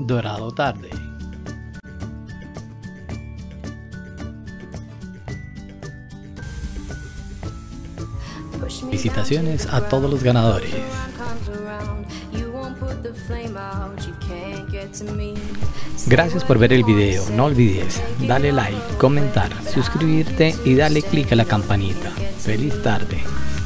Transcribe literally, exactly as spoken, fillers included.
Dorado Tarde. Felicitaciones a todos los ganadores. Gracias por ver el video. No olvides darle like, comentar, suscribirte y darle clic a la campanita. Feliz tarde.